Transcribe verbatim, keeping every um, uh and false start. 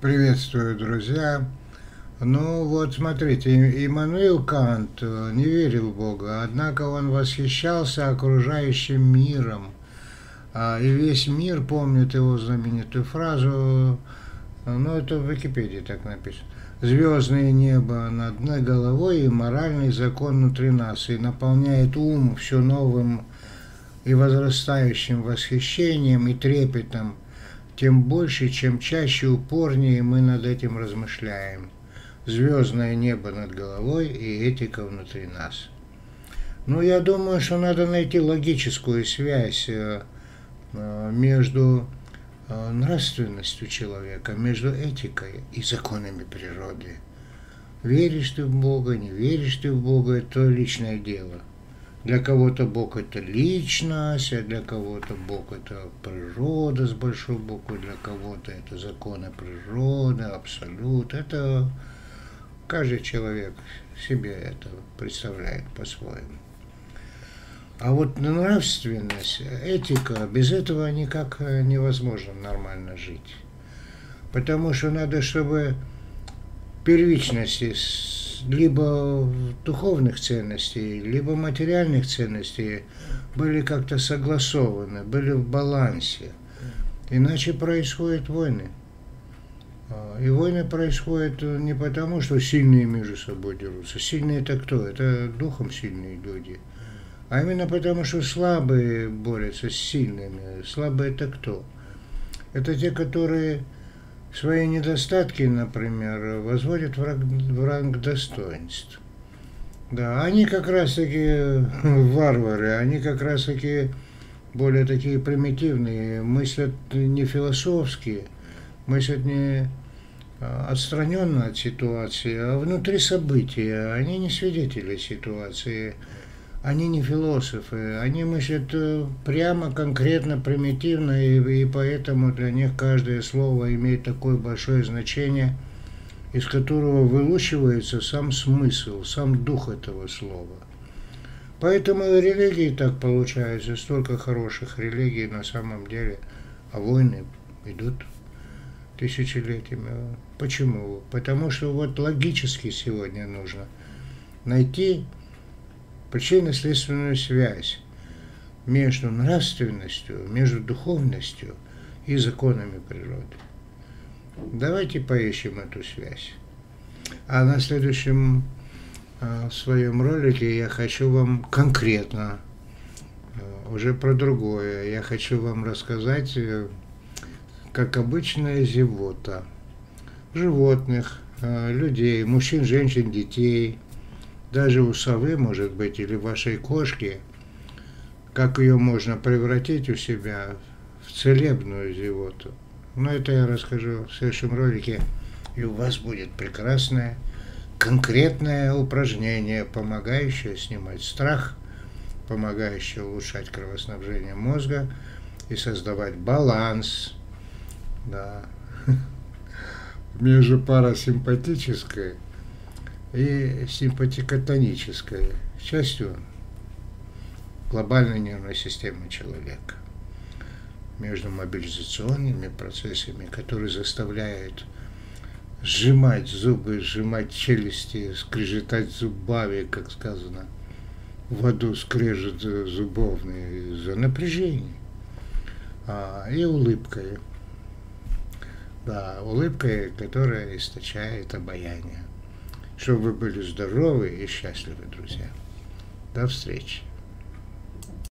Приветствую, друзья. Ну вот, смотрите, Иммануил Кант не верил в Бога, однако он восхищался окружающим миром. И весь мир помнит его знаменитую фразу, ну это в Википедии так написано. «Звездное небо над моей головой и моральный закон внутри нас, и наполняет ум все новым и возрастающим восхищением и трепетом, тем больше, чем чаще, упорнее мы над этим размышляем. Звездное небо над головой и этика внутри нас». Ну, я думаю, что надо найти логическую связь между нравственностью человека, между этикой и законами природы. Веришь ты в Бога, не веришь ты в Бога – это личное дело. Для кого-то Бог – это личность, а для кого-то Бог – это природа с большой буквы, для кого-то это законы природы, абсолют. Это каждый человек себе это представляет по-своему. А вот нравственность, этика, без этого никак невозможно нормально жить. Потому что надо, чтобы первичности либо духовных ценностей, либо материальных ценностей были как-то согласованы, были в балансе. Иначе происходят войны. И войны происходят не потому, что сильные между собой дерутся. Сильные – это кто? Это духом сильные люди. А именно потому, что слабые борются с сильными. Слабые – это кто? Это те, которые свои недостатки, например, возводят в ранг достоинств. Да, они как раз-таки варвары, они как раз-таки более такие примитивные, мыслят не философски, мыслят не отстраненно от ситуации, а внутри события. Они не свидетели ситуации, они не философы, они мыслят прямо, конкретно, примитивно, и, и поэтому для них каждое слово имеет такое большое значение, из которого вылучивается сам смысл, сам дух этого слова. Поэтому и религии так получаются, столько хороших религий на самом деле, а войны идут тысячелетиями. Почему? Потому что вот логически сегодня нужно найти причинно-следственную связь между нравственностью, между духовностью и законами природы. Давайте поищем эту связь. А на следующем э, своем ролике я хочу вам конкретно, э, уже про другое, я хочу вам рассказать, э, как обычная зевота животных, э, людей, мужчин, женщин, детей. Даже у совы, может быть, или вашей кошки, как ее можно превратить у себя в целебную зевоту. Но это я расскажу в следующем ролике. И у вас будет прекрасное, конкретное упражнение, помогающее снимать страх, помогающее улучшать кровоснабжение мозга и создавать баланс, да, между парасимпатической и симпатикотонической частью глобальной нервной системы человека, между мобилизационными процессами, которые заставляют сжимать зубы, сжимать челюсти, скрежетать зубами, как сказано, в аду скрежет зубовные из-за напряжения, а, и улыбкой, да, улыбкой, которая источает обаяние. Чтобы вы были здоровы и счастливы, друзья. До встречи.